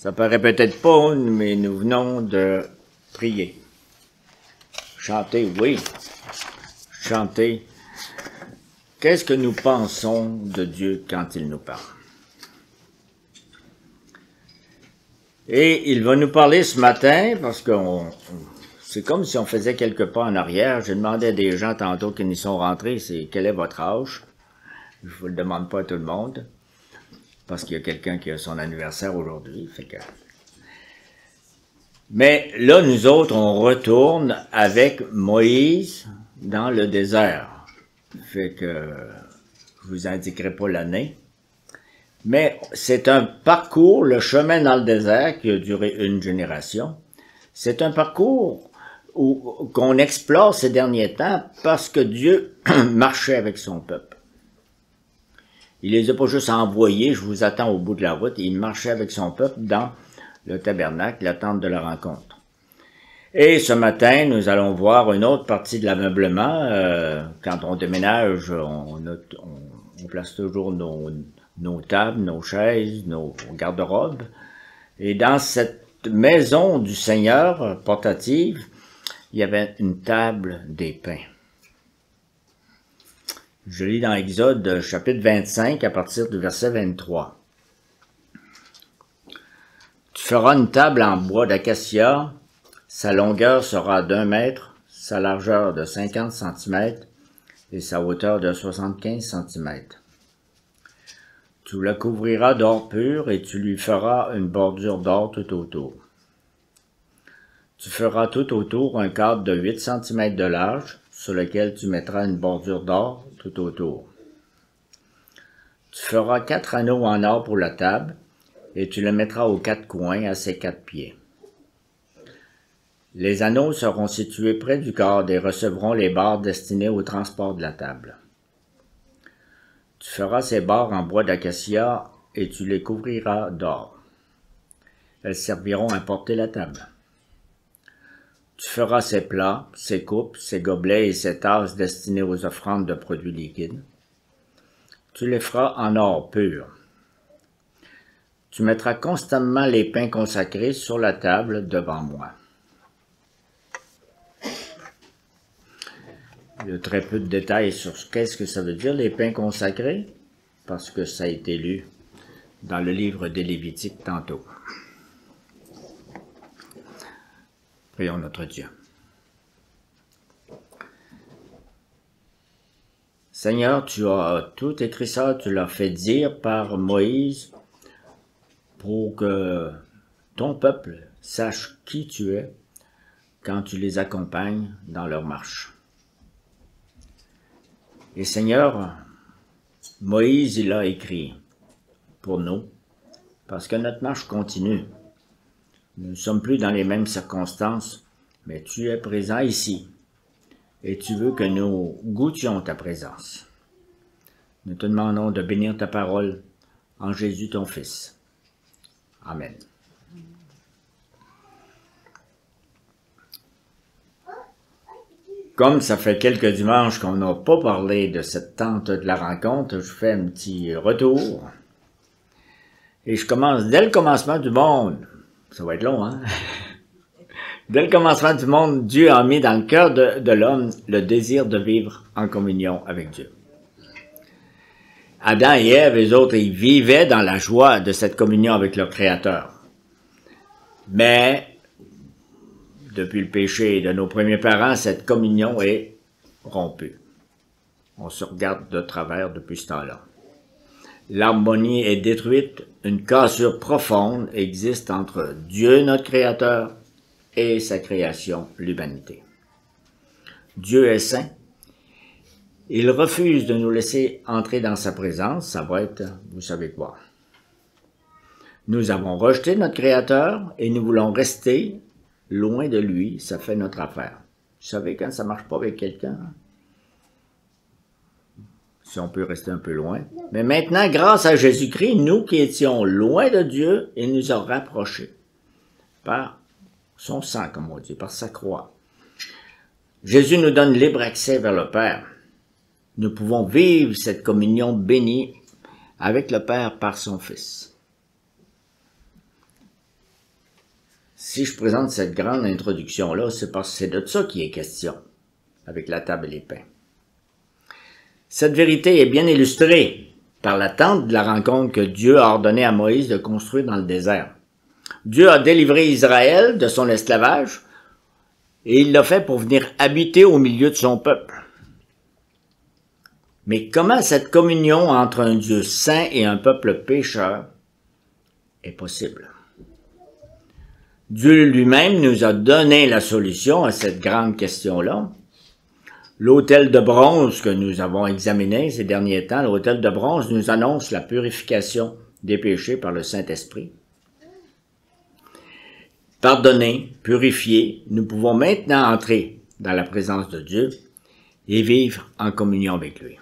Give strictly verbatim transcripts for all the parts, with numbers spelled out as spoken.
Ça paraît peut-être pas, mais nous venons de prier. Chanter, oui. Chanter. Qu'est-ce que nous pensons de Dieu quand il nous parle? Et il va nous parler ce matin, parce que c'est comme si on faisait quelques pas en arrière. J'ai demandé à des gens tantôt qui n'y sont rentrés, c'est quel est votre âge? Je ne vous le demande pas à tout le monde. Parce qu'il y a quelqu'un qui a son anniversaire aujourd'hui. Que... Mais là, nous autres, on retourne avec Moïse dans le désert. Fait que je vous indiquerai pas l'année. Mais c'est un parcours, le chemin dans le désert, qui a duré une génération. C'est un parcours où qu'on explore ces derniers temps parce que Dieu marchait avec son peuple. Il les a pas juste envoyés, je vous attends au bout de la route. Il marchait avec son peuple dans le tabernacle, la tente de la rencontre. Et ce matin, nous allons voir une autre partie de l'ameublement. Euh, quand on déménage, on, on, on place toujours nos, nos tables, nos chaises, nos garde-robes. Et dans cette maison du Seigneur portative, il y avait une table des pains. Je lis dans Exode, chapitre vingt-cinq, à partir du verset vingt-trois. « Tu feras une table en bois d'acacia, sa longueur sera d'un mètre, sa largeur de cinquante centimètres et sa hauteur de soixante-quinze centimètres. Tu la couvriras d'or pur et tu lui feras une bordure d'or tout autour. Tu feras tout autour un cadre de huit centimètres de large, sur lequel tu mettras une bordure d'or tout autour. Tu feras quatre anneaux en or pour la table, et tu le mettras aux quatre coins à ses quatre pieds. Les anneaux seront situés près du corps et recevront les barres destinées au transport de la table. Tu feras ces barres en bois d'acacia, et tu les couvriras d'or. Elles serviront à porter la table. Tu feras ses plats, ses coupes, ses gobelets et ses tasses destinées aux offrandes de produits liquides. Tu les feras en or pur. Tu mettras constamment les pains consacrés sur la table devant moi. » Il y a très peu de détails sur ce qu'est-ce que ça veut dire, les pains consacrés, parce que ça a été lu dans le livre des Lévitiques tantôt. Prions notre Dieu. Seigneur, tu as tout écrit ça, tu l'as fait dire par Moïse pour que ton peuple sache qui tu es quand tu les accompagnes dans leur marche. Et Seigneur, Moïse, il a écrit pour nous parce que notre marche continue. Nous ne sommes plus dans les mêmes circonstances, mais tu es présent ici et tu veux que nous goûtions ta présence. Nous te demandons de bénir ta parole en Jésus ton Fils. Amen. Comme ça fait quelques dimanches qu'on n'a pas parlé de cette tente de la rencontre, je fais un petit retour et je commence dès le commencement du monde. Ça va être long, hein? Dès le commencement du monde, Dieu a mis dans le cœur de, de l'homme le désir de vivre en communion avec Dieu. Adam et Ève, les autres, ils vivaient dans la joie de cette communion avec leur Créateur. Mais, depuis le péché de nos premiers parents, cette communion est rompue. On se regarde de travers depuis ce temps-là. L'harmonie est détruite, une cassure profonde existe entre Dieu, notre Créateur, et sa création, l'humanité. Dieu est saint. Il refuse de nous laisser entrer dans sa présence, ça va être, vous savez quoi. Nous avons rejeté notre Créateur et nous voulons rester loin de lui, ça fait notre affaire. Vous savez quand ça ne marche pas avec quelqu'un, hein? Si on peut rester un peu loin. Mais maintenant, grâce à Jésus-Christ, nous qui étions loin de Dieu, il nous a rapprochés par son sang, comme on dit, par sa croix. Jésus nous donne libre accès vers le Père. Nous pouvons vivre cette communion bénie avec le Père par son Fils. Si je présente cette grande introduction-là, c'est parce que c'est de ça qu'il est question, avec la table et les pains. Cette vérité est bien illustrée par l'attente de la rencontre que Dieu a ordonné à Moïse de construire dans le désert. Dieu a délivré Israël de son esclavage et il l'a fait pour venir habiter au milieu de son peuple. Mais comment cette communion entre un Dieu saint et un peuple pécheur est possible? Dieu lui-même nous a donné la solution à cette grande question-là. L'autel de bronze que nous avons examiné ces derniers temps, l'autel de bronze nous annonce la purification des péchés par le Saint-Esprit. Pardonnés, purifiés, nous pouvons maintenant entrer dans la présence de Dieu et vivre en communion avec lui.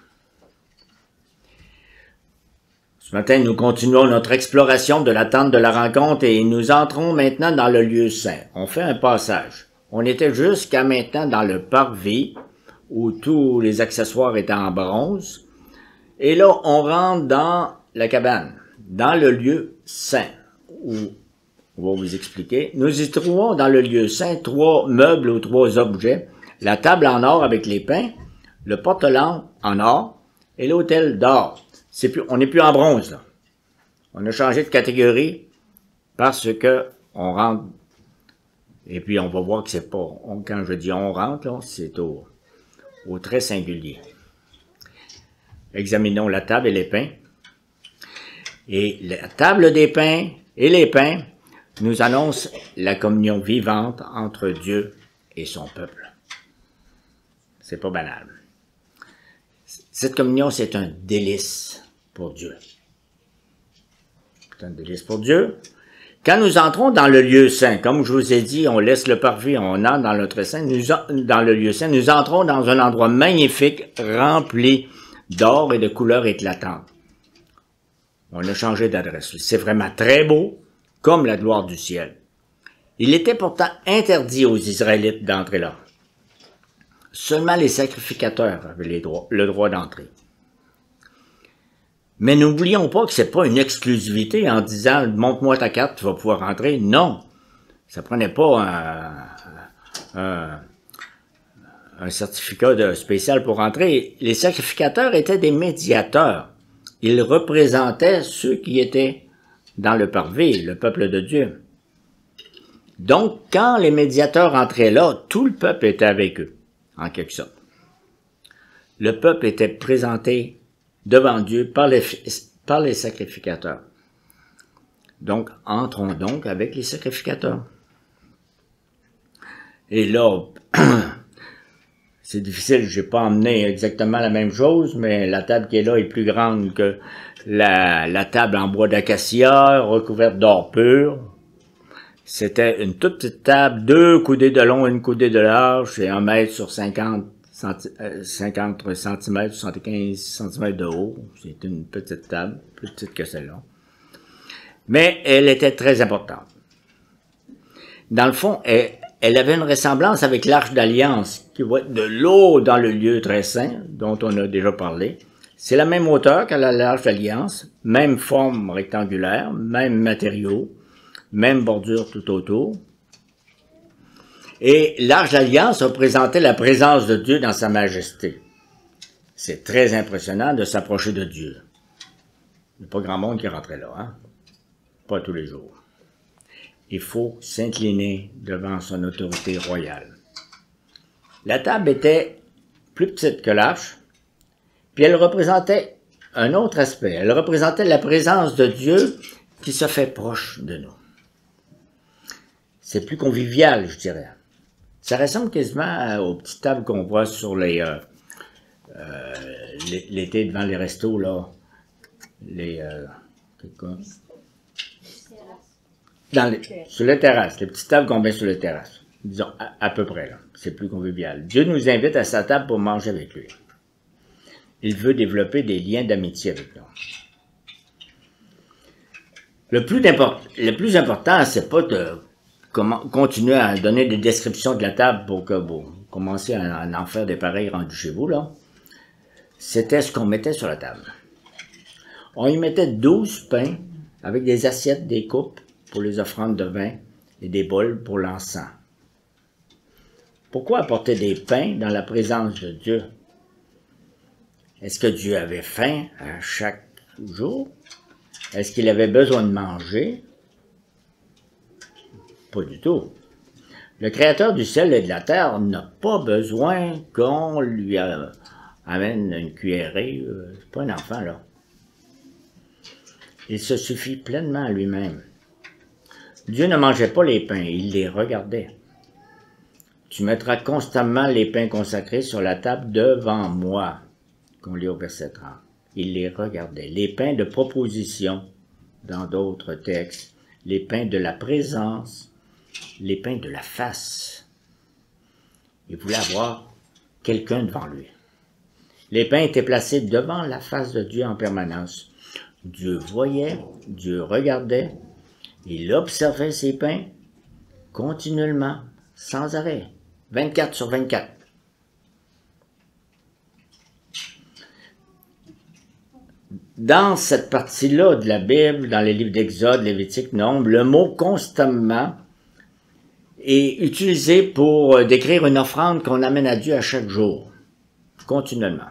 Ce matin, nous continuons notre exploration de l'attente de la rencontre et nous entrons maintenant dans le lieu saint. On fait un passage. On était jusqu'à maintenant dans le parvis où tous les accessoires étaient en bronze. Et là, on rentre dans la cabane, dans le lieu saint où, on va vous expliquer, nous y trouvons dans le lieu saint trois meubles ou trois objets. La table en or avec les pains, le porte-lampe en or et l'autel d'or. C'est plus, on n'est plus en bronze, là. On a changé de catégorie parce que on rentre. Et puis, on va voir que c'est pas... On, quand je dis on rentre, c'est au, au trait singulier. Examinons la table et les pains. Et la table des pains et les pains nous annoncent la communion vivante entre Dieu et son peuple. C'est pas banal. Cette communion, c'est un délice pour Dieu. C'est un délice pour Dieu. Quand nous entrons dans le lieu saint, comme je vous ai dit, on laisse le parvis, on entre dans le, saint, nous en, dans le lieu saint, nous entrons dans un endroit magnifique, rempli d'or et de couleurs éclatantes. On a changé d'adresse. C'est vraiment très beau, comme la gloire du ciel. Il était pourtant interdit aux Israélites d'entrer là. Seulement les sacrificateurs avaient les droits, le droit d'entrer. Mais n'oublions pas que ce n'est pas une exclusivité en disant « montre-moi ta carte, tu vas pouvoir entrer ». Non, ça ne prenait pas un, un, un certificat de spécial pour entrer. Les sacrificateurs étaient des médiateurs. Ils représentaient ceux qui étaient dans le parvis, le peuple de Dieu. Donc, quand les médiateurs entraient là, tout le peuple était avec eux. En quelque sorte. Le peuple était présenté devant Dieu par les, par les sacrificateurs. Donc, entrons donc avec les sacrificateurs. Et là, c'est difficile, je n'ai pas emmené exactement la même chose, mais la table qui est là est plus grande que la, la table en bois d'acacia, recouverte d'or pur. C'était une toute petite table, deux coudées de long, une coudée de large, et un mètre sur cinquante centimètres, soixante-quinze centimètres de haut. C'était une petite table, plus petite que celle-là. Mais elle était très importante. Dans le fond, elle, elle avait une ressemblance avec l'arche d'alliance, qui va être de l'eau dans le lieu très saint, dont on a déjà parlé. C'est la même hauteur qu'à l'arche d'alliance, même forme rectangulaire, même matériaux. Même bordure tout autour. Et l'arche d'alliance représentait la présence de Dieu dans sa majesté. C'est très impressionnant de s'approcher de Dieu. Il n'y a pas grand monde qui rentrait là, hein? Pas tous les jours. Il faut s'incliner devant son autorité royale. La table était plus petite que l'arche, puis elle représentait un autre aspect. Elle représentait la présence de Dieu qui se fait proche de nous. C'est plus convivial, je dirais. Ça ressemble quasiment aux petites tables qu'on voit sur les euh, euh, l'été devant les restos, là. Les, euh, Dans les sur les terrasses, les petites tables qu'on met sur les terrasses. Disons, à, à peu près, là. C'est plus convivial. Dieu nous invite à sa table pour manger avec lui. Il veut développer des liens d'amitié avec nous. Le plus, le plus important, c'est pas de continuer à donner des descriptions de la table pour que vous commenciez à en faire des pareils rendus chez vous, là. C'était ce qu'on mettait sur la table. On y mettait douze pains avec des assiettes, des coupes pour les offrandes de vin et des boules pour l'encens. Pourquoi apporter des pains dans la présence de Dieu? Est-ce que Dieu avait faim à chaque jour? Est-ce qu'il avait besoin de manger? Pas du tout. Le Créateur du ciel et de la terre n'a pas besoin qu'on lui amène une cuillerée. C'est pas un enfant, là. Il se suffit pleinement à lui-même. Dieu ne mangeait pas les pains, il les regardait. Tu mettras constamment les pains consacrés sur la table devant moi, qu'on lit au verset trente. Il les regardait. Les pains de proposition, dans d'autres textes, les pains de la présence, les pains de la face. Il voulait avoir quelqu'un devant lui. Les pains étaient placés devant la face de Dieu en permanence. Dieu voyait, Dieu regardait, il observait ses pains continuellement, sans arrêt, vingt-quatre sur vingt-quatre. Dans cette partie-là de la Bible, dans les livres d'Exode, Lévitique, Nombre, le mot « constamment » est utilisé pour décrire une offrande qu'on amène à Dieu à chaque jour, continuellement.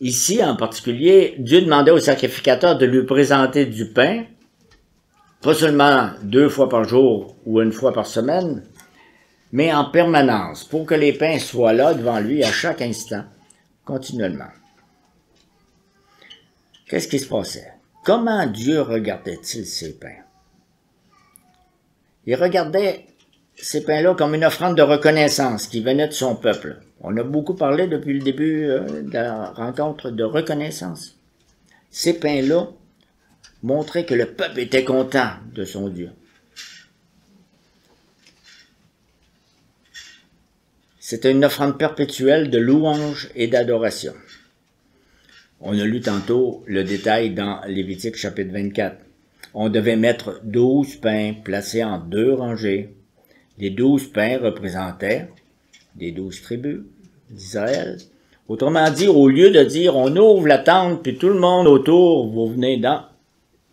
Ici, en particulier, Dieu demandait au sacrificateur de lui présenter du pain, pas seulement deux fois par jour ou une fois par semaine, mais en permanence, pour que les pains soient là devant lui à chaque instant, continuellement. Qu'est-ce qui se passait? Comment Dieu regardait-il ces pains? Il regardait ces pains-là comme une offrande de reconnaissance qui venait de son peuple. On a beaucoup parlé depuis le début de la rencontre de reconnaissance. Ces pains-là montraient que le peuple était content de son Dieu. C'était une offrande perpétuelle de louange et d'adoration. On a lu tantôt le détail dans Lévitique chapitre vingt-quatre. On devait mettre douze pains placés en deux rangées. Les douze pains représentaient des douze tribus d'Israël. Autrement dit, au lieu de dire, on ouvre la tente, puis tout le monde autour, vous venez dans,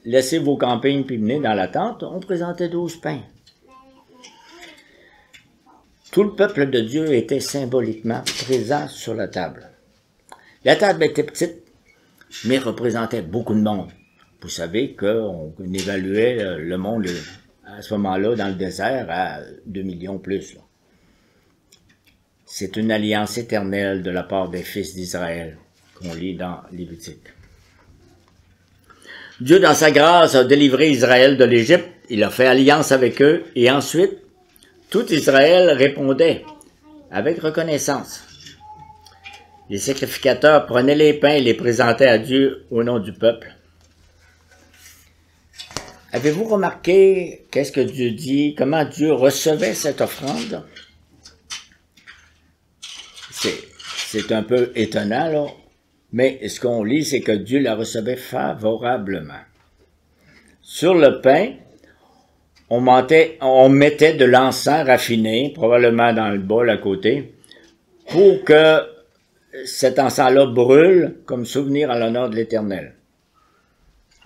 laissez vos campagnes, puis venez dans la tente, on présentait douze pains. Tout le peuple de Dieu était symboliquement présent sur la table. La table était petite, mais représentait beaucoup de monde. Vous savez qu'on évaluait le monde à ce moment-là dans le désert à deux millions plus, là. C'est une alliance éternelle de la part des fils d'Israël, qu'on lit dans Lévitique. Dieu, dans sa grâce, a délivré Israël de l'Égypte, il a fait alliance avec eux, et ensuite, tout Israël répondait avec reconnaissance. Les sacrificateurs prenaient les pains et les présentaient à Dieu au nom du peuple. Avez-vous remarqué qu'est-ce que Dieu dit, comment Dieu recevait cette offrande? C'est un peu étonnant, là, mais ce qu'on lit, c'est que Dieu la recevait favorablement. Sur le pain, on, mentait, on mettait de l'encens raffiné, probablement dans le bol à côté, pour que cet encens-là brûle comme souvenir à l'honneur de l'Éternel.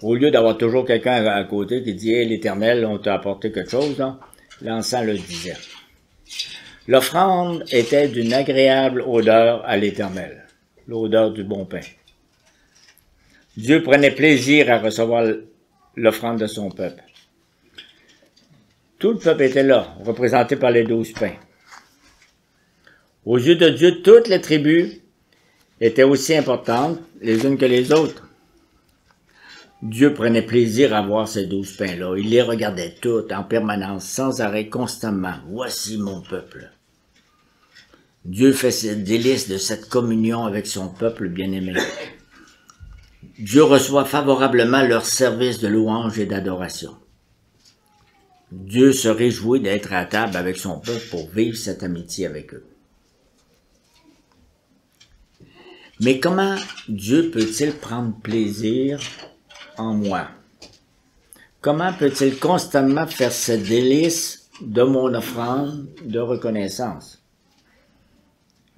Au lieu d'avoir toujours quelqu'un à côté qui dit hey, « l'Éternel, on t'a apporté quelque chose », l'encens le disait. L'offrande était d'une agréable odeur à l'Éternel, l'odeur du bon pain. Dieu prenait plaisir à recevoir l'offrande de son peuple. Tout le peuple était là, représenté par les douze pains. Aux yeux de Dieu, toutes les tribus étaient aussi importantes les unes que les autres. Dieu prenait plaisir à voir ces douze pains-là. Il les regardait toutes en permanence, sans arrêt, constamment. Voici mon peuple. Dieu fait ses délices de cette communion avec son peuple bien-aimé. Dieu reçoit favorablement leur service de louange et d'adoration. Dieu se réjouit d'être à table avec son peuple pour vivre cette amitié avec eux. Mais comment Dieu peut-il prendre plaisir en moi? Comment peut-il constamment faire ce délice de mon offrande de reconnaissance?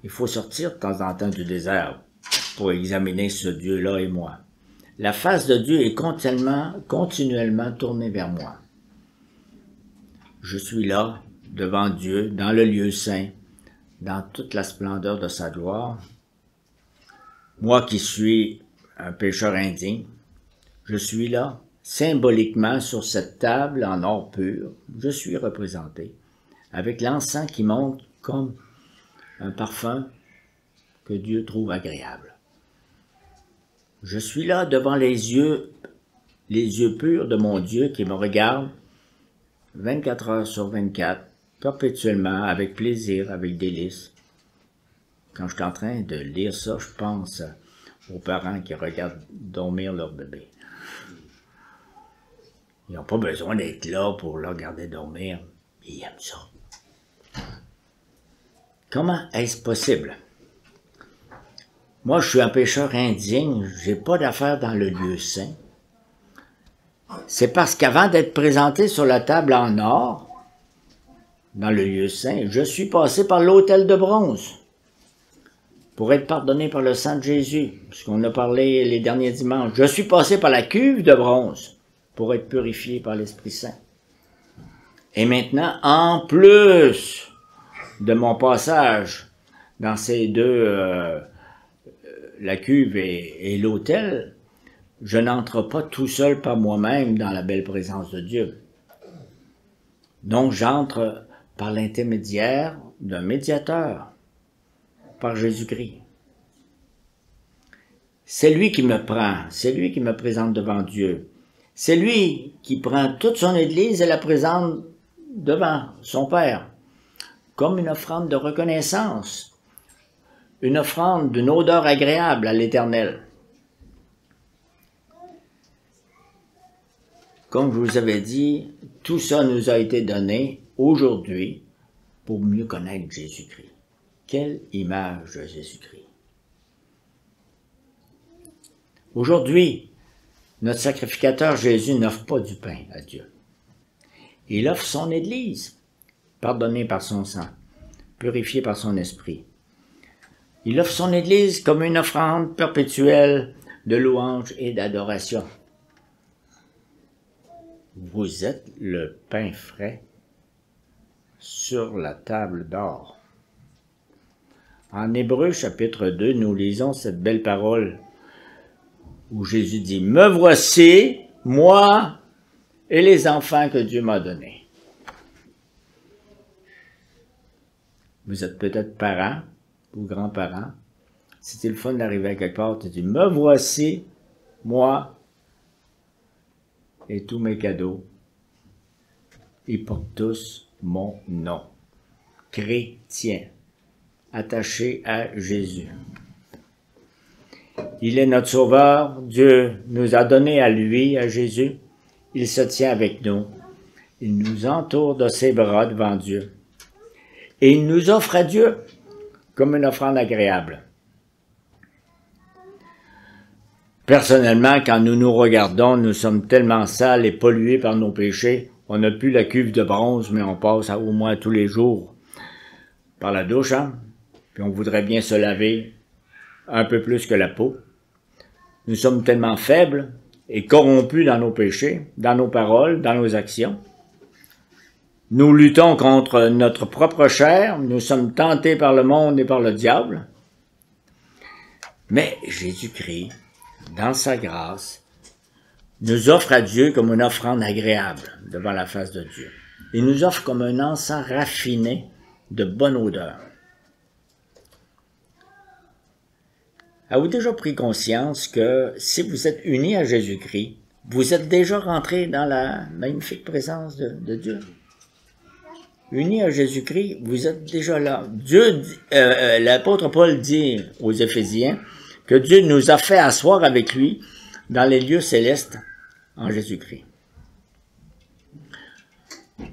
Il faut sortir de temps en temps du désert pour examiner ce Dieu-là et moi. La face de Dieu est continuellement, continuellement tournée vers moi. je suis là, devant Dieu, dans le lieu saint, dans toute la splendeur de sa gloire. Moi qui suis un pécheur indigne, je suis là, symboliquement sur cette table en or pur, je suis représenté, avec l'encens qui monte comme un parfum que Dieu trouve agréable. Je suis là devant les yeux, les yeux purs de mon Dieu qui me regarde vingt-quatre heures sur vingt-quatre, perpétuellement, avec plaisir, avec délice. Quand je suis en train de lire ça, je pense aux parents qui regardent dormir leur bébé. Ils n'ont pas besoin d'être là pour le regarder dormir, mais ils aiment ça. Comment est-ce possible? Moi, je suis un pécheur indigne, je n'ai pas d'affaires dans le lieu saint. C'est parce qu'avant d'être présenté sur la table en or, dans le lieu saint, je suis passé par l'autel de bronze pour être pardonné par le sang de Jésus, ce qu'on a parlé les derniers dimanches. Je suis passé par la cuve de bronze pour être purifié par l'Esprit Saint. Et maintenant, en plus de mon passage dans ces deux, euh, la cuve et, et l'autel, je n'entre pas tout seul par moi-même dans la belle présence de Dieu. Donc j'entre par l'intermédiaire d'un médiateur, par Jésus-Christ. C'est lui qui me prend, c'est lui qui me présente devant Dieu. C'est lui qui prend toute son Église et la présente devant son Père, comme une offrande de reconnaissance, une offrande d'une odeur agréable à l'Éternel. Comme je vous avais dit, tout ça nous a été donné aujourd'hui pour mieux connaître Jésus-Christ. Quelle image de Jésus-Christ! Aujourd'hui, notre sacrificateur Jésus n'offre pas du pain à Dieu. Il offre son Église, pardonnée par son sang, purifiée par son esprit. Il offre son Église comme une offrande perpétuelle de louange et d'adoration. Vous êtes le pain frais sur la table d'or. En Hébreux, chapitre deux, nous lisons cette belle parole où Jésus dit « Me voici, moi et les enfants que Dieu m'a donnés. » Vous êtes peut-être parents ou grands-parents. C'était le fun d'arriver à quelque part, tu dis « Me voici, moi » et tous mes cadeaux, ils portent tous mon nom. Chrétien, attaché à Jésus. Il est notre Sauveur, Dieu nous a donné à lui, à Jésus. Il se tient avec nous. Il nous entoure de ses bras devant Dieu. Et il nous offre à Dieu comme une offrande agréable. Personnellement, quand nous nous regardons, nous sommes tellement sales et pollués par nos péchés. On n'a plus la cuve de bronze, mais on passe au moins tous les jours par la douche, hein? Puis on voudrait bien se laver un peu plus que la peau. Nous sommes tellement faibles et corrompus dans nos péchés, dans nos paroles, dans nos actions. Nous luttons contre notre propre chair, nous sommes tentés par le monde et par le diable. Mais Jésus-Christ, dans sa grâce, nous offre à Dieu comme une offrande agréable devant la face de Dieu. Il nous offre comme un encens raffiné de bonne odeur. Avez-vous déjà pris conscience que si vous êtes unis à Jésus-Christ, vous êtes déjà rentrés dans la magnifique présence de, de Dieu? Unis à Jésus-Christ, vous êtes déjà là. Dieu, euh, l'apôtre Paul dit aux Éphésiens, que Dieu nous a fait asseoir avec lui dans les lieux célestes en Jésus-Christ.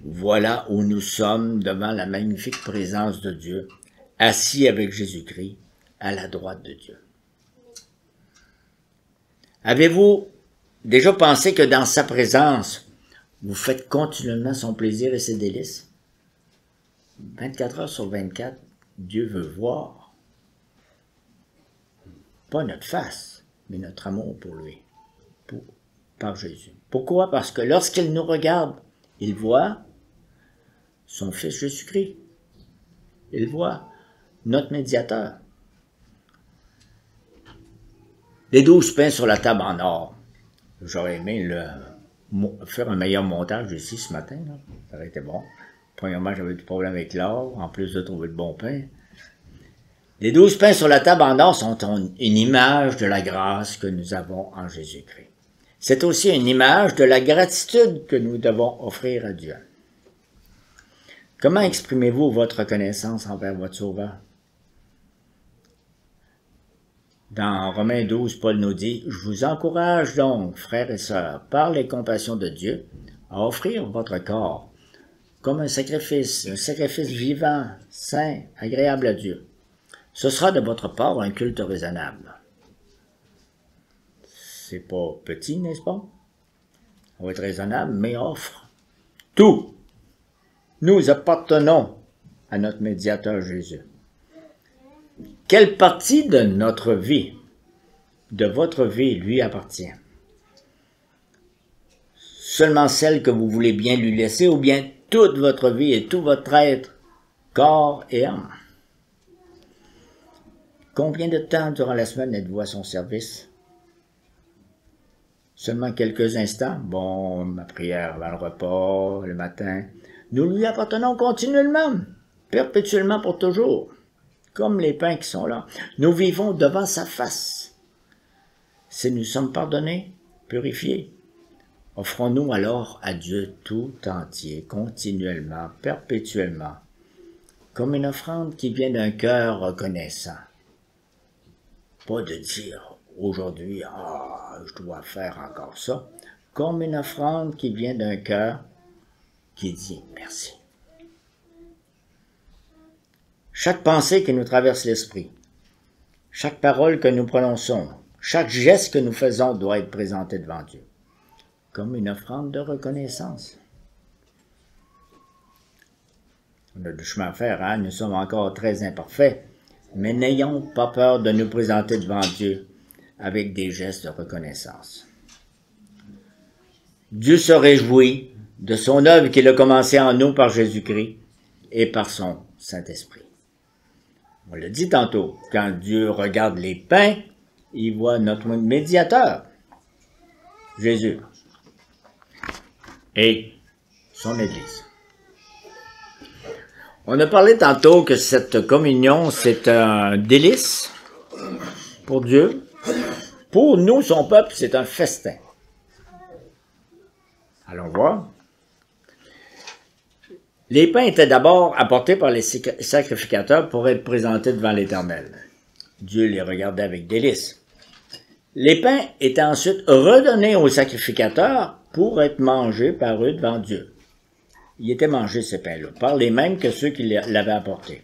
Voilà où nous sommes devant la magnifique présence de Dieu, assis avec Jésus-Christ à la droite de Dieu. Avez-vous déjà pensé que dans sa présence, vous faites continuellement son plaisir et ses délices? vingt-quatre heures sur vingt-quatre, Dieu veut voir. Pas notre face, mais notre amour pour lui, pour, par Jésus. Pourquoi? Parce que lorsqu'il nous regarde, il voit son Fils Jésus-Christ. Il voit notre médiateur. Les douze pains sur la table en or. J'aurais aimé le, faire un meilleur montage ici ce matin. Là. Ça aurait été bon. Premièrement, j'avais du problème avec l'or, en plus de trouver le bon pain. Les douze pains sur la table en or sont une image de la grâce que nous avons en Jésus-Christ. C'est aussi une image de la gratitude que nous devons offrir à Dieu. Comment exprimez-vous votre reconnaissance envers votre Sauveur? Dans Romains douze, Paul nous dit « Je vous encourage donc, frères et sœurs, par les compassions de Dieu, à offrir votre corps comme un sacrifice, un sacrifice vivant, saint, agréable à Dieu. Ce sera de votre part un culte raisonnable. » C'est pas petit, n'est-ce pas? On va être raisonnable, mais offre tout. Nous appartenons à notre médiateur Jésus. Quelle partie de notre vie, de votre vie, lui appartient? Seulement celle que vous voulez bien lui laisser, ou bien toute votre vie et tout votre être, corps et âme? Combien de temps durant la semaine êtes-vous à son service? Seulement quelques instants? Bon, ma prière avant le repas, le matin. Nous lui appartenons continuellement, perpétuellement pour toujours, comme les pains qui sont là. Nous vivons devant sa face. Si nous sommes pardonnés, purifiés, offrons-nous alors à Dieu tout entier, continuellement, perpétuellement, comme une offrande qui vient d'un cœur reconnaissant. Pas de dire aujourd'hui, ah, oh, je dois faire encore ça, comme une offrande qui vient d'un cœur qui dit merci. Chaque pensée qui nous traverse l'esprit, chaque parole que nous prononçons, chaque geste que nous faisons doit être présenté devant Dieu, comme une offrande de reconnaissance. On a du chemin à faire, hein? Nous sommes encore très imparfaits, mais n'ayons pas peur de nous présenter devant Dieu avec des gestes de reconnaissance. Dieu se réjouit de son œuvre qu'il a commencée en nous par Jésus-Christ et par son Saint-Esprit. On l'a dit tantôt, quand Dieu regarde les pains, il voit notre médiateur, Jésus, et son Église. On a parlé tantôt que cette communion, c'est un délice pour Dieu. Pour nous, son peuple, c'est un festin. Allons voir. Les pains étaient d'abord apportés par les sacrificateurs pour être présentés devant l'Éternel. Dieu les regardait avec délice. Les pains étaient ensuite redonnés aux sacrificateurs pour être mangés par eux devant Dieu. Ils étaient mangés, ces pains-là, par les mêmes que ceux qui l'avaient apporté.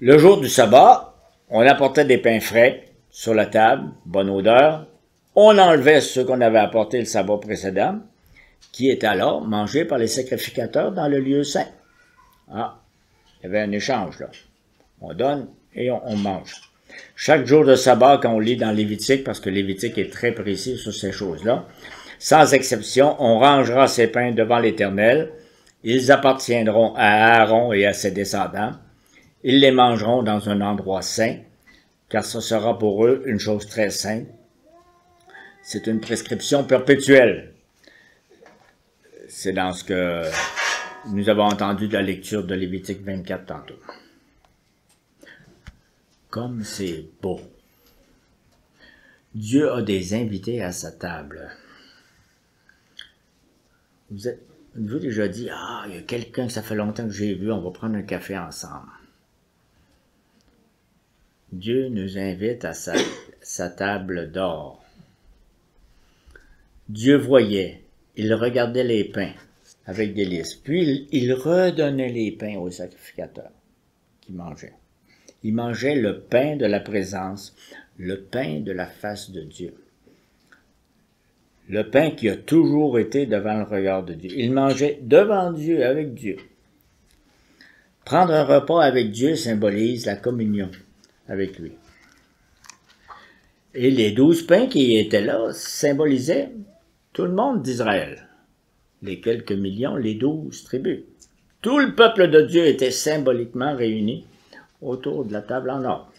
Le jour du sabbat, on apportait des pains frais sur la table, bonne odeur. On enlevait ceux qu'on avait apportés le sabbat précédent, qui étaient alors mangés par les sacrificateurs dans le lieu saint. Ah, il y avait un échange, là. On donne et on, on mange. Chaque jour de sabbat, quand on lit dans Lévitique, parce que Lévitique est très précis sur ces choses-là, sans exception, on rangera ces pains devant l'Éternel. Ils appartiendront à Aaron et à ses descendants. Ils les mangeront dans un endroit saint, car ce sera pour eux une chose très sainte. C'est une prescription perpétuelle. C'est dans ce que nous avons entendu de la lecture de Lévitique vingt-quatre tantôt. Comme c'est beau! Dieu a des invités à sa table. Vous êtes, vous avez déjà dit, « Ah, il y a quelqu'un que ça fait longtemps que j'ai vu, on va prendre un café ensemble. » Dieu nous invite à sa, sa table d'or. Dieu voyait, il regardait les pains avec délice, puis il, il redonnait les pains aux sacrificateurs qui mangeaient. Ils mangeaient le pain de la présence, le pain de la face de Dieu. Le pain qui a toujours été devant le regard de Dieu. Il mangeait devant Dieu, avec Dieu. Prendre un repas avec Dieu symbolise la communion avec lui. Et les douze pains qui étaient là symbolisaient tout le monde d'Israël, les quelques millions, les douze tribus Tout le peuple de Dieu était symboliquement réuni autour de la table en or.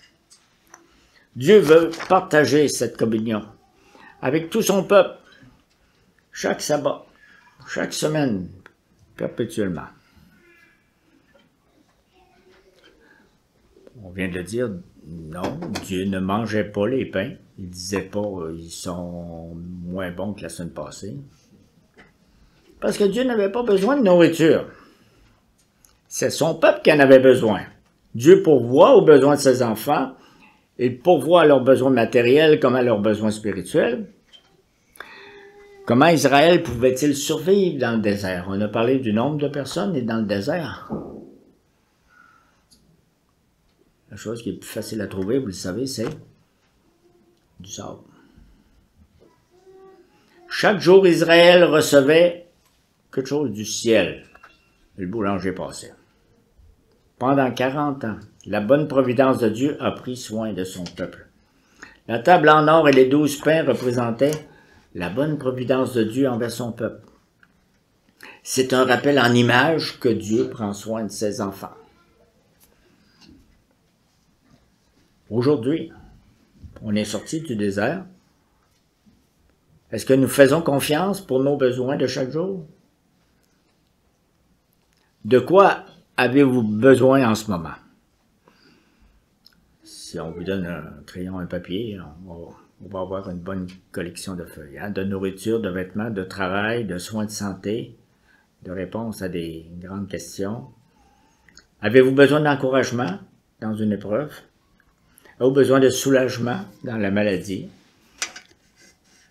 Dieu veut partager cette communion avec tout son peuple, chaque sabbat, chaque semaine, perpétuellement. On vient de dire, non, Dieu ne mangeait pas les pains. Il ne disait pas, ils sont moins bons que la semaine passée. Parce que Dieu n'avait pas besoin de nourriture. C'est son peuple qui en avait besoin. Dieu pourvoit aux besoins de ses enfants. Il pourvoit à leurs besoins matériels comme à leurs besoins spirituels. Comment Israël pouvait-il survivre dans le désert? On a parlé du nombre de personnes et dans le désert. La chose qui est plus facile à trouver, vous le savez, c'est du sable. Chaque jour, Israël recevait quelque chose du ciel. Le boulanger passait. Pendant quarante ans, la bonne providence de Dieu a pris soin de son peuple. La table en or et les douze pains représentaient la bonne providence de Dieu envers son peuple. C'est un rappel en image que Dieu prend soin de ses enfants. Aujourd'hui, on est sorti du désert. Est-ce que nous faisons confiance pour nos besoins de chaque jour? De quoi avez-vous besoin en ce moment? Si on vous donne un crayon, un papier, on va, on va avoir une bonne collection de feuilles, hein, de nourriture, de vêtements, de travail, de soins de santé, de réponses à des grandes questions. Avez-vous besoin d'encouragement dans une épreuve? Avez-vous besoin de soulagement dans la maladie?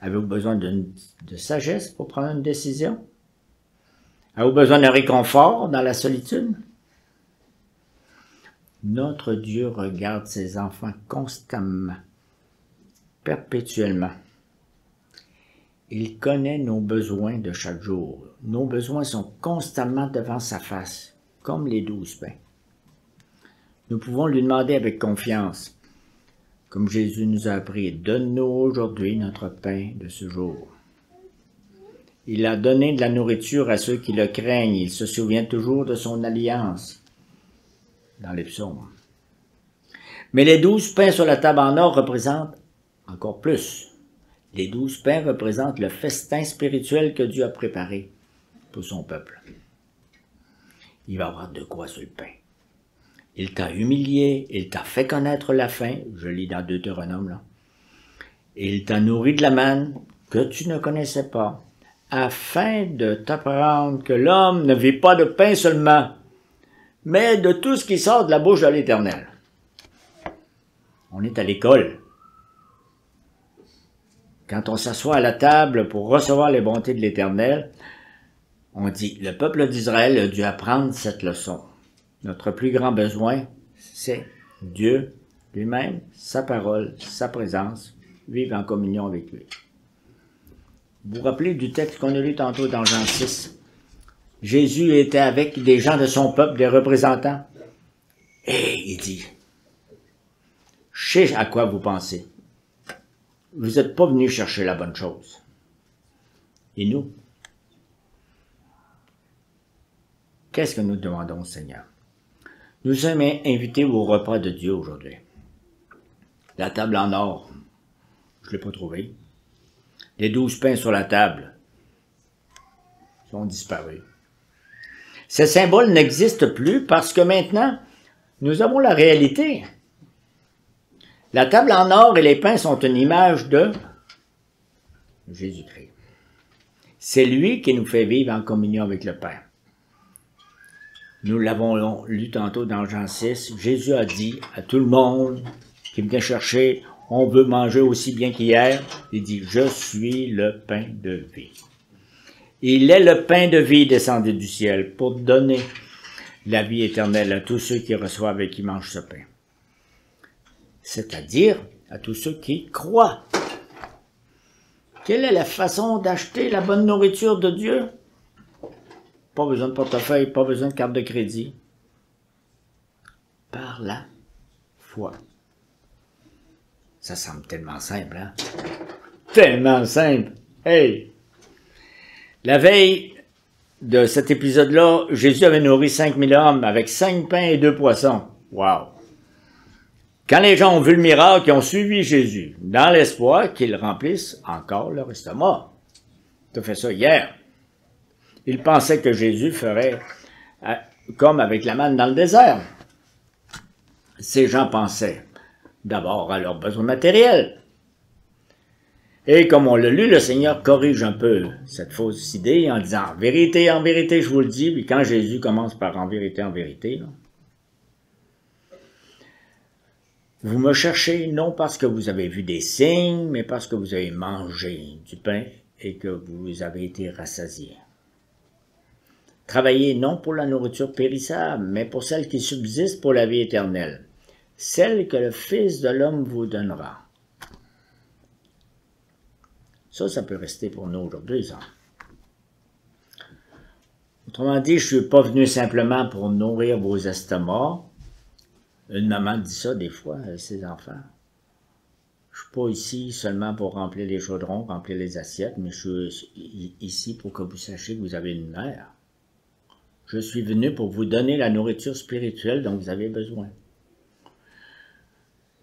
Avez-vous besoin de, de sagesse pour prendre une décision? Avez-vous besoin de réconfort dans la solitude? Notre Dieu regarde ses enfants constamment, perpétuellement. Il connaît nos besoins de chaque jour. Nos besoins sont constamment devant sa face, comme les douze pains. Nous pouvons lui demander avec confiance. Comme Jésus nous a appris, donne-nous aujourd'hui notre pain de ce jour. Il a donné de la nourriture à ceux qui le craignent. Il se souvient toujours de son alliance dans les psaumes. Mais les douze pains sur la table en or représentent encore plus. Les douze pains représentent le festin spirituel que Dieu a préparé pour son peuple. Il va y avoir de quoi sur le pain. Il t'a humilié, il t'a fait connaître la faim, je lis dans Deutéronome, là. Il t'a nourri de la manne que tu ne connaissais pas, afin de t'apprendre que l'homme ne vit pas de pain seulement, mais de tout ce qui sort de la bouche de l'Éternel. On est à l'école. Quand on s'assoit à la table pour recevoir les bontés de l'Éternel, on dit, le peuple d'Israël a dû apprendre cette leçon. Notre plus grand besoin, c'est Dieu lui-même, sa parole, sa présence, vivre en communion avec lui. Vous vous rappelez du texte qu'on a lu tantôt dans Jean six? Jésus était avec des gens de son peuple, des représentants. Et il dit, « Je sais à quoi vous pensez. Vous n'êtes pas venus chercher la bonne chose. » Et nous? Qu'est-ce que nous demandons au Seigneur? Nous sommes invités au repas de Dieu aujourd'hui. La table en or, je ne l'ai pas trouvée. Les douze pains sur la table sont disparus. Ces symboles n'existent plus parce que maintenant, nous avons la réalité. La table en or et les pains sont une image de Jésus-Christ. C'est lui qui nous fait vivre en communion avec le Père. Nous l'avons lu tantôt dans Jean six, Jésus a dit à tout le monde qui venait chercher, on veut manger aussi bien qu'hier, il dit, je suis le pain de vie. Il est le pain de vie descendu du ciel pour donner la vie éternelle à tous ceux qui reçoivent et qui mangent ce pain. C'est-à-dire à tous ceux qui croient. Quelle est la façon d'acheter la bonne nourriture de Dieu? Pas besoin de portefeuille, pas besoin de carte de crédit. Par la foi. Ça semble tellement simple, hein? Tellement simple! Hey! La veille, de cet épisode-là, Jésus avait nourri cinq mille hommes avec cinq pains et deux poissons. Wow! Quand les gens ont vu le miracle, ils ont suivi Jésus, dans l'espoir qu'ils remplissent encore leur estomac. Tu as fait ça hier. Ils pensaient que Jésus ferait comme avec la manne dans le désert. Ces gens pensaient d'abord à leurs besoins matériels. Et comme on l'a lu, le Seigneur corrige un peu cette fausse idée en disant « En vérité, en vérité, je vous le dis », puis quand Jésus commence par « En vérité, en vérité », vous me cherchez non parce que vous avez vu des signes, mais parce que vous avez mangé du pain et que vous avez été rassasiés. Travaillez non pour la nourriture périssable, mais pour celle qui subsiste pour la vie éternelle, celle que le Fils de l'homme vous donnera. Ça, ça peut rester pour nous aujourd'hui, ça. Autrement dit, je ne suis pas venu simplement pour nourrir vos estomacs. Une maman dit ça des fois à ses enfants. Je ne suis pas ici seulement pour remplir les chaudrons, remplir les assiettes, mais je suis ici pour que vous sachiez que vous avez une mère. Je suis venu pour vous donner la nourriture spirituelle dont vous avez besoin.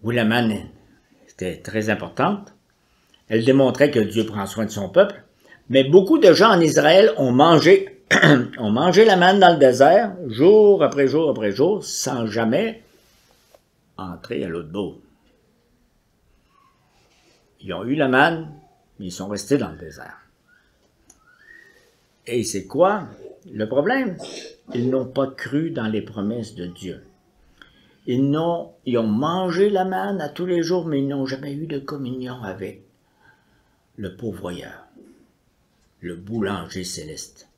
Oui, la manne était très importante. Elle démontrait que Dieu prend soin de son peuple, mais beaucoup de gens en Israël ont mangé, ont mangé la manne dans le désert, jour après jour après jour, sans jamais entrer à l'autre bout. Ils ont eu la manne, mais ils sont restés dans le désert. Et c'est quoi le problème? Ils n'ont pas cru dans les promesses de Dieu. Ils n'ont, ils ont mangé la manne à tous les jours, mais ils n'ont jamais eu de communion avec le pourvoyeur, le boulanger céleste.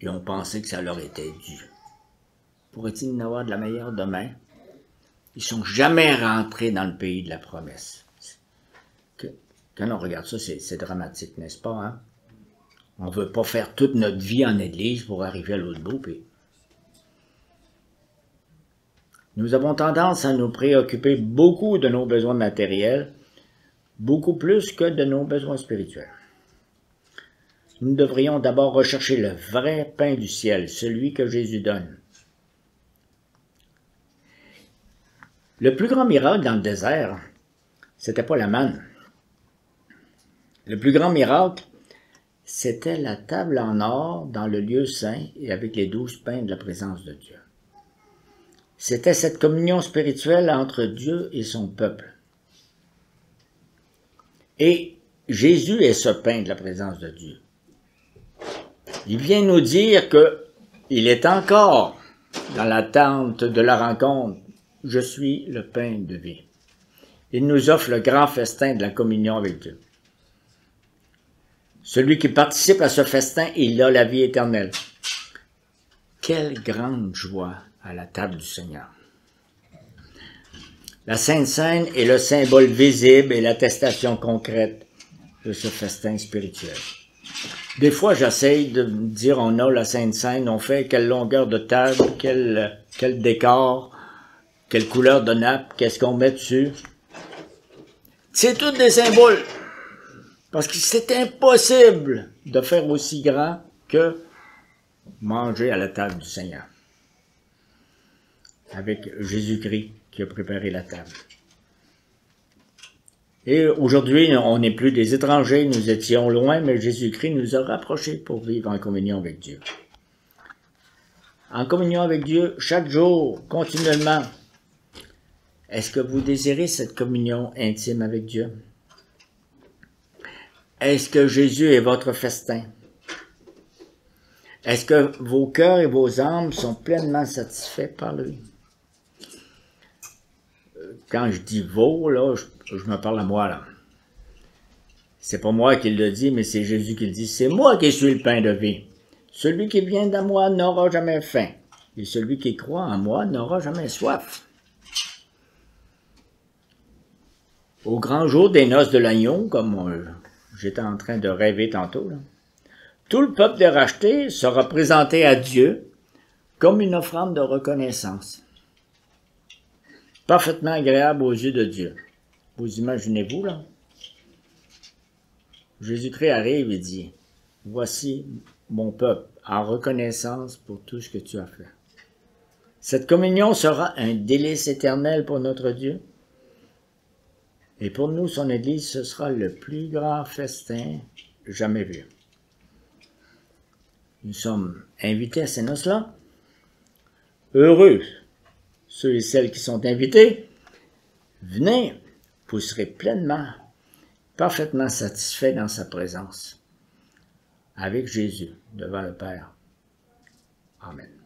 Ils ont pensé que ça leur était dû. Pourrait-il en avoir de la meilleure demain? Ils ne sont jamais rentrés dans le pays de la promesse. Que, quand on regarde ça, c'est dramatique, n'est-ce pas? Hein? On ne veut pas faire toute notre vie en Église pour arriver à l'autre bout. Puis... Nous avons tendance à nous préoccuper beaucoup de nos besoins matériels, beaucoup plus que de nos besoins spirituels. Nous devrions d'abord rechercher le vrai pain du ciel, celui que Jésus donne. Le plus grand miracle dans le désert, c'était pas la manne. Le plus grand miracle, c'était la table en or dans le lieu saint et avec les douze pains de la présence de Dieu. C'était cette communion spirituelle entre Dieu et son peuple. Et Jésus est ce pain de la présence de Dieu. Il vient nous dire qu'il est encore dans l'attente de la rencontre. Je suis le pain de vie. Il nous offre le grand festin de la communion avec Dieu. Celui qui participe à ce festin, il a la vie éternelle. Quelle grande joie à la table du Seigneur! La Sainte Seine est le symbole visible et l'attestation concrète de ce festin spirituel. Des fois, j'essaye de me dire, on a la Sainte Seine, on fait quelle longueur de table, quel, quel décor, quelle couleur de nappe, qu'est-ce qu'on met dessus. C'est tous des symboles, parce que c'est impossible de faire aussi grand que manger à la table du Seigneur, avec Jésus-Christ qui a préparé la table. Et aujourd'hui, on n'est plus des étrangers, nous étions loin, mais Jésus-Christ nous a rapprochés pour vivre en communion avec Dieu. En communion avec Dieu, chaque jour, continuellement. Est-ce que vous désirez cette communion intime avec Dieu? Est-ce que Jésus est votre festin? Est-ce que vos cœurs et vos âmes sont pleinement satisfaits par lui? Quand je dis « vos », là, je, je me parle à moi, là. C'est pas moi qui le dis, mais c'est Jésus qui le dit. C'est moi qui suis le pain de vie. Celui qui vient à moi n'aura jamais faim, et celui qui croit en moi n'aura jamais soif. Au grand jour des noces de l'agneau, comme j'étais en train de rêver tantôt, là, tout le peuple des rachetés sera présenté à Dieu comme une offrande de reconnaissance, parfaitement agréable aux yeux de Dieu. Vous imaginez-vous, là? Jésus-Christ arrive et dit, « Voici mon peuple, en reconnaissance pour tout ce que tu as fait. Cette communion sera un délice éternel pour notre Dieu. Et pour nous, son Église, ce sera le plus grand festin jamais vu. Nous sommes invités à ces noces-là. Heureux ceux et celles qui sont invités. Venez, vous serez pleinement, parfaitement satisfaits dans sa présence, avec Jésus, devant le Père. Amen.